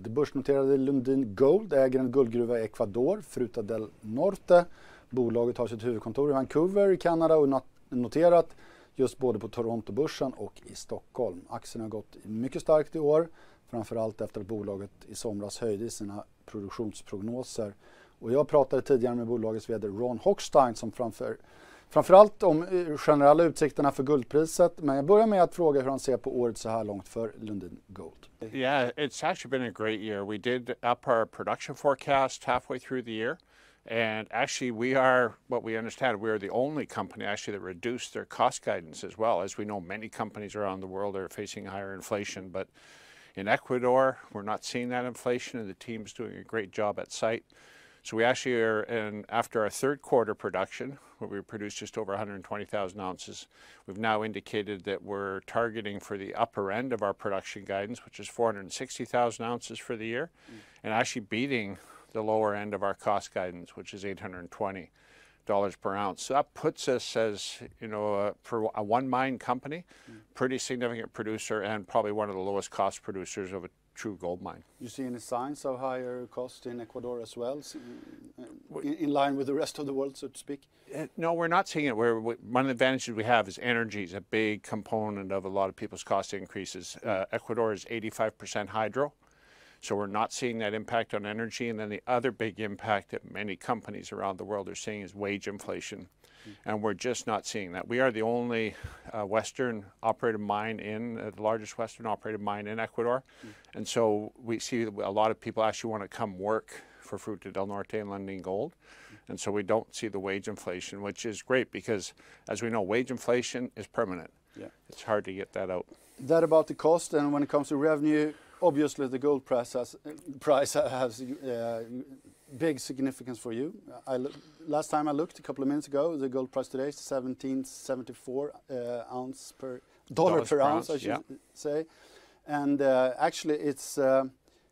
Det börsnoterade Lundin Gold äger en guldgruva i Ecuador, Fruta del Norte. Bolaget har sitt huvudkontor i Vancouver i Kanada och noterat just både på Toronto-börsen och i Stockholm. Aktien har gått mycket starkt i år, framförallt efter att bolaget i somras höjde sina produktionsprognoser. Och jag pratade tidigare med bolagets vd Ron Hochstein som framförallt om generella utsikterna för guldpriset, men jag börjar med att fråga hur han ser på året så här långt för Lundin Gold. Yeah, it's actually been a great year. We did up our production forecast halfway through the year, and actually we are, what we understand, we are the only company actually that reduced their cost guidance as well. As we know, many companies around the world are facing higher inflation, but in Ecuador we're not seeing that inflation, and the team's doing a great job at site. So we actually are, after our third quarter production, where we produced just over 120,000 ounces, we've now indicated that we're targeting for the upper end of our production guidance, which is 460,000 ounces for the year, and actually beating the lower end of our cost guidance, which is $820 per ounce. So that puts us as, you know, for a one-mine company, pretty significant producer and probably one of the lowest cost producers of a true gold mine. You see any signs of higher cost in Ecuador as well, in line with the rest of the world, so to speak? No, we're not seeing it. One of the advantages we have is energy is a big component of a lot of people's cost increases. Ecuador is 85% hydro, so we're not seeing that impact on energy. And then the other big impact that many companies around the world are seeing is wage inflation. And we're just not seeing that. We are the only Western operated mine in, the largest Western operated mine in Ecuador. And so we see a lot of people actually want to come work for Fruta del Norte and Lundin Gold. And so we don't see the wage inflation, which is great because, as we know, wage inflation is permanent. Yeah. It's hard to get that out. That about the cost, and when it comes to revenue, obviously the gold price has big significance for you. Last time I looked, a couple of minutes ago, the gold price today is $17.74 dollars per ounce, I should say. And actually it's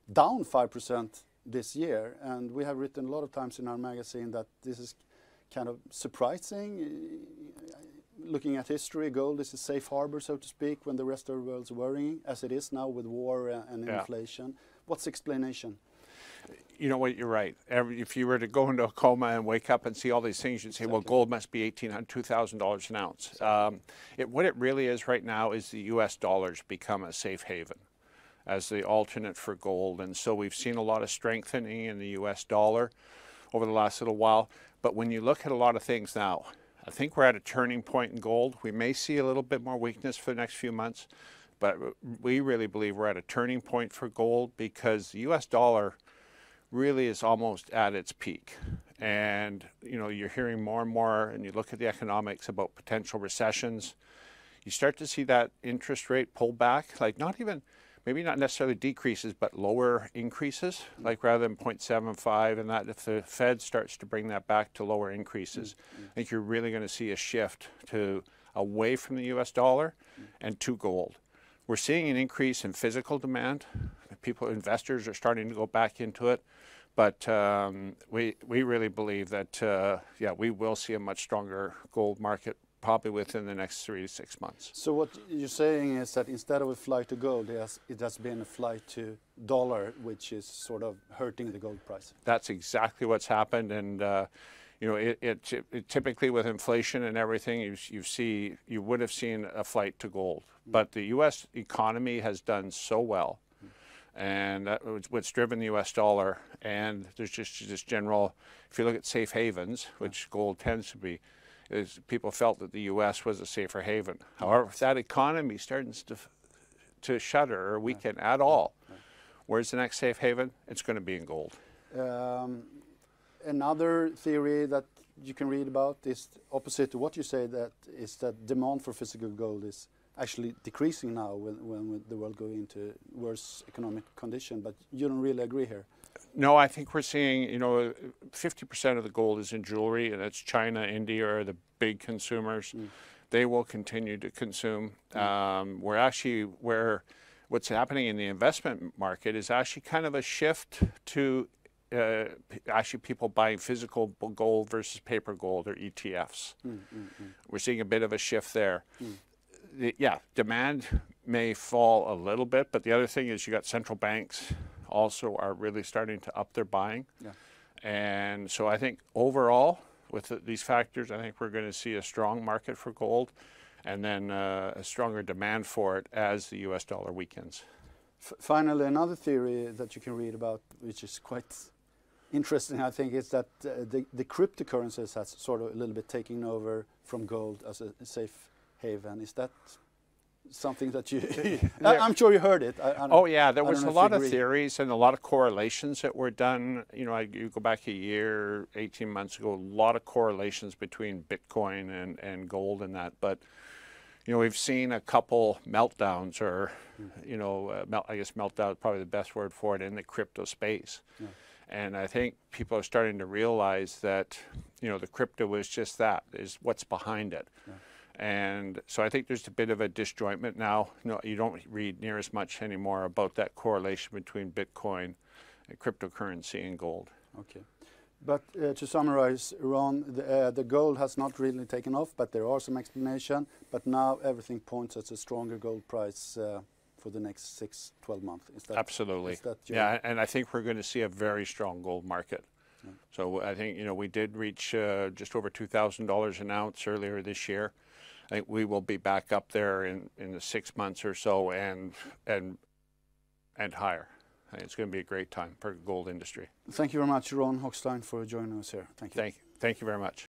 down 5% this year. And we have written a lot of times in our magazine that this is kind of surprising. Looking at history, gold is a safe harbor, so to speak, when the rest of the world's worrying, as it is now with war and inflation. What's the explanation? You know what, you're right. If you were to go into a coma and wake up and see all these things, you'd say, well, gold must be $1,800, $2,000 an ounce. What it really is right now is the U.S. dollar's become a safe haven as the alternate for gold. And so we've seen a lot of strengthening in the U.S. dollar over the last little while. But when you look at a lot of things now, I think we're at a turning point in gold. We may see a little bit more weakness for the next few months, but we really believe we're at a turning point for gold because the U.S. dollar really is almost at its peak. And, you know, you're hearing more and more, and you look at the economics about potential recessions. You start to see that interest rate pull back, like not even, maybe not necessarily decreases, but lower increases, like rather than 0.75 and that, if the Fed starts to bring that back to lower increases, I think you're really going to see a shift away from the U.S. dollar and to gold. We're seeing an increase in physical demand. Investors are starting to go back into it, but we really believe that we will see a much stronger gold market probably within the next 3 to 6 months. So what you're saying is that instead of a flight to gold, it has been a flight to dollar, which is sort of hurting the gold price. That's exactly what's happened, and you know, it typically with inflation and everything, you would have seen a flight to gold, but the U.S. economy has done so well. And that was what's driven the U.S. dollar. And there's just this general, if you look at safe havens, which gold tends to be, is people felt that the U.S. was a safer haven. However, if that economy starts to shudder or weaken at all, where's the next safe haven? It's going to be in gold. Another theory that you can read about is opposite to what you say, that is that demand for physical gold is actually decreasing now when the world goes into worse economic condition, but you don't really agree here. No, I think we're seeing, you know, 50% of the gold is in jewelry, and that's China, India are the big consumers. They will continue to consume. We're actually, what's happening in the investment market is actually kind of a shift to actually people buying physical gold versus paper gold or ETFs. We're seeing a bit of a shift there. Demand may fall a little bit, but the other thing is you got central banks also are really starting to up their buying. Yeah. And so I think overall, with these factors, I think we're going to see a strong market for gold, and then a stronger demand for it as the US dollar weakens. Finally, another theory that you can read about, which is quite interesting, I think, is that the cryptocurrencies has sort of a little bit taken over from gold as a safe haven. Is that something that you... I'm sure you heard it. Oh, yeah. There was a lot of theories and a lot of correlations that were done. You know, you go back a year, 18 months ago, a lot of correlations between Bitcoin and gold and that. But, you know, we've seen a couple meltdowns or, you know, I guess meltdown is probably the best word for it in the crypto space. Yeah. And I think people are starting to realize that, you know, the crypto is just that, is what's behind it. Yeah. And so I think there's a bit of a disjointment now. No, you don't read near as much anymore about that correlation between Bitcoin, and cryptocurrency, and gold. Okay. But to summarize, Ron, the gold has not really taken off, but there are some explanation. But now everything points at a stronger gold price for the next 6-12 months. Is that, absolutely. Is that your... Yeah, and I think we're going to see a very strong gold market. Yeah. So I think, you know, we did reach just over $2,000 an ounce earlier this year. I think we will be back up there in the 6 months or so, and higher. I think it's going to be a great time for the gold industry. Thank you very much, Ron Hochstein, for joining us here. Thank you. Thank you very much.